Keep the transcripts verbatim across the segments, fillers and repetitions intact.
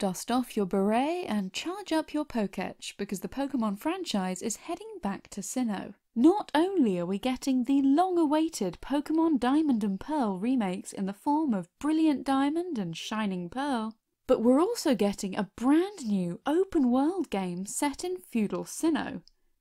Dust off your beret and charge up your Poketch, because the Pokemon franchise is heading back to Sinnoh. Not only are we getting the long-awaited Pokemon Diamond and Pearl remakes in the form of Brilliant Diamond and Shining Pearl, but we're also getting a brand new open-world game set in Feudal Sinnoh,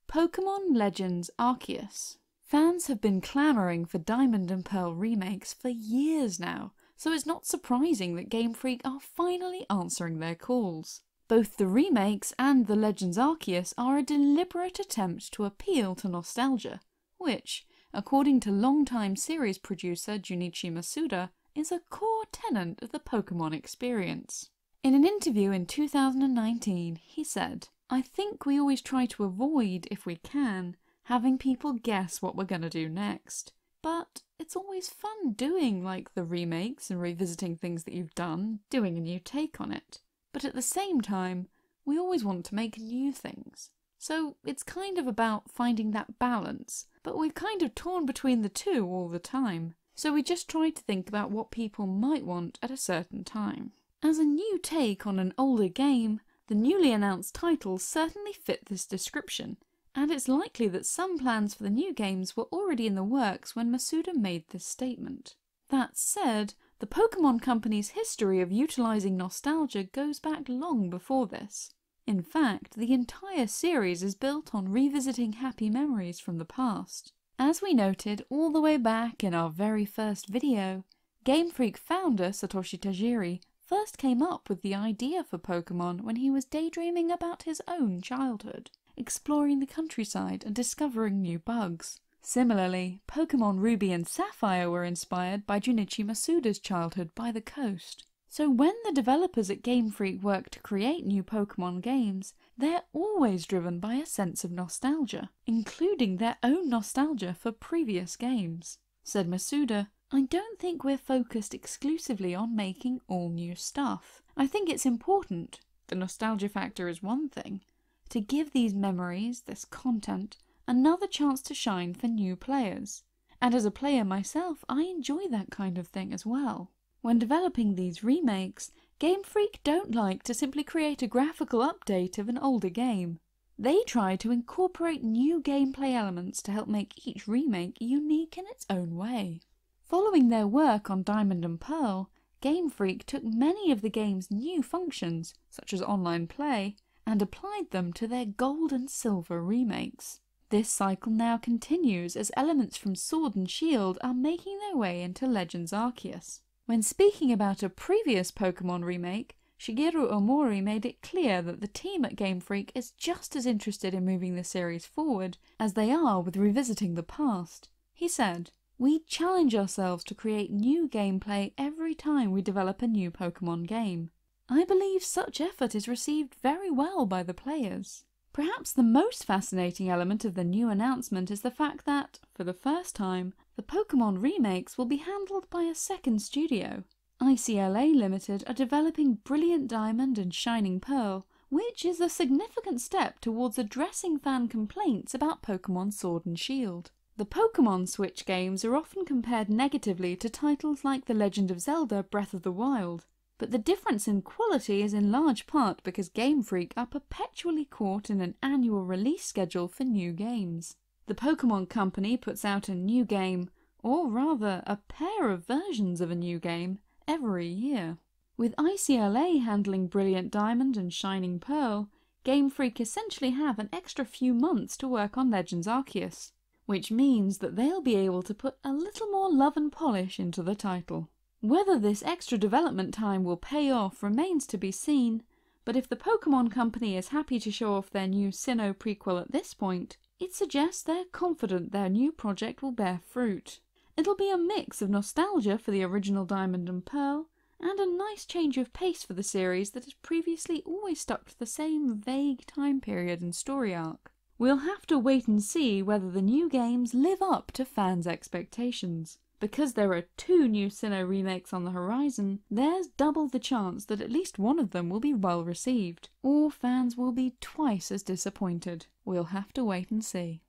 Pokemon Legends: Arceus. Fans have been clamouring for Diamond and Pearl remakes for years now, so it's not surprising that Game Freak are finally answering their calls. Both the remakes and the Legends Arceus are a deliberate attempt to appeal to nostalgia, which, according to longtime series producer Junichi Masuda, is a core tenet of the Pokemon experience. In an interview in two thousand nineteen, he said, "I think we always try to avoid, if we can, having people guess what we're going to do next. But it's always fun doing, like, the remakes and revisiting things that you've done, doing a new take on it. But at the same time, we always want to make new things. So it's kind of about finding that balance, but we've kind of torn between the two all the time. So we just try to think about what people might want at a certain time." As a new take on an older game, the newly announced titles certainly fit this description, and it's likely that some plans for the new games were already in the works when Masuda made this statement. That said, the Pokemon Company's history of utilising nostalgia goes back long before this. In fact, the entire series is built on revisiting happy memories from the past. As we noted all the way back in our very first video, Game Freak founder Satoshi Tajiri first came up with the idea for Pokemon when he was daydreaming about his own childhood, exploring the countryside and discovering new bugs. Similarly, Pokemon Ruby and Sapphire were inspired by Junichi Masuda's childhood by the coast. So when the developers at Game Freak work to create new Pokemon games, they're always driven by a sense of nostalgia, including their own nostalgia for previous games. Said Masuda, "I don't think we're focused exclusively on making all new stuff. I think it's important, the nostalgia factor is one thing, to give these memories, this content, another chance to shine for new players. And as a player myself, I enjoy that kind of thing as well." When developing these remakes, Game Freak don't like to simply create a graphical update of an older game. They try to incorporate new gameplay elements to help make each remake unique in its own way. Following their work on Diamond and Pearl, Game Freak took many of the game's new functions, such as online play, and applied them to their gold and silver remakes. This cycle now continues as elements from Sword and Shield are making their way into Legends Arceus. When speaking about a previous Pokemon remake, Shigeru Omori made it clear that the team at Game Freak is just as interested in moving the series forward as they are with revisiting the past. He said, "We challenge ourselves to create new gameplay every time we develop a new Pokemon game. I believe such effort is received very well by the players." Perhaps the most fascinating element of the new announcement is the fact that, for the first time, the Pokemon remakes will be handled by a second studio. I C L A Limited are developing Brilliant Diamond and Shining Pearl, which is a significant step towards addressing fan complaints about Pokemon Sword and Shield. The Pokemon Switch games are often compared negatively to titles like The Legend of Zelda: Breath of the Wild, but the difference in quality is in large part because Game Freak are perpetually caught in an annual release schedule for new games. The Pokemon Company puts out a new game, or rather a pair of versions of a new game, every year. With I C L A handling Brilliant Diamond and Shining Pearl, Game Freak essentially have an extra few months to work on Legends Arceus, which means that they'll be able to put a little more love and polish into the title. Whether this extra development time will pay off remains to be seen, but if the Pokemon Company is happy to show off their new Sinnoh prequel at this point, it suggests they're confident their new project will bear fruit. It'll be a mix of nostalgia for the original Diamond and Pearl, and a nice change of pace for the series that has previously always stuck to the same vague time period and story arc. We'll have to wait and see whether the new games live up to fans' expectations. Because there are two new Sinnoh remakes on the horizon, there's double the chance that at least one of them will be well received, or fans will be twice as disappointed. We'll have to wait and see.